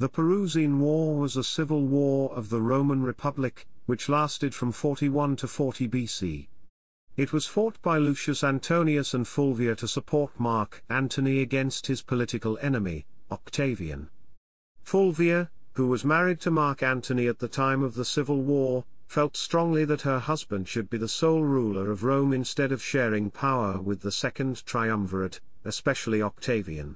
The Perusine War was a civil war of the Roman Republic, which lasted from 41 to 40 BC. It was fought by Lucius Antonius and Fulvia to support Mark Antony against his political enemy, Octavian. Fulvia, who was married to Mark Antony at the time of the civil war, felt strongly that her husband should be the sole ruler of Rome instead of sharing power with the Second Triumvirate, especially Octavian.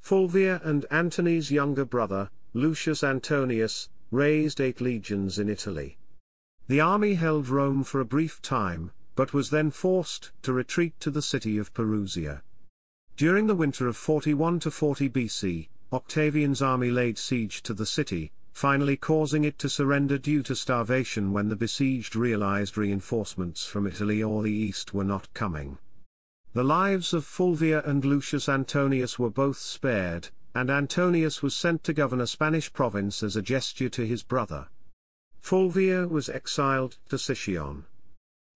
Fulvia and Antony's younger brother, Lucius Antonius, raised 8 legions in Italy. The army held Rome for a brief time, but was then forced to retreat to the city of Perusia. During the winter of 41 to 40 BC, Octavian's army laid siege to the city, finally causing it to surrender due to starvation when the besieged realized reinforcements from Italy or the East were not coming. The lives of Fulvia and Lucius Antonius were both spared, and Antonius was sent to govern a Spanish province as a gesture to his brother. Fulvia was exiled to Sicyon.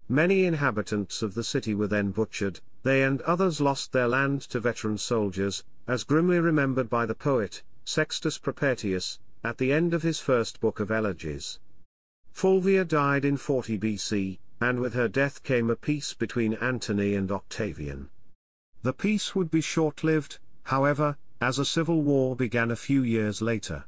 Many inhabitants of the city were then butchered, they and others lost their land to veteran soldiers, as grimly remembered by the poet, Sextus Propertius, at the end of his first book of elegies. Fulvia died in 40 BC, and with her death came a peace between Antony and Octavian. The peace would be short-lived, however, as a civil war began a few years later.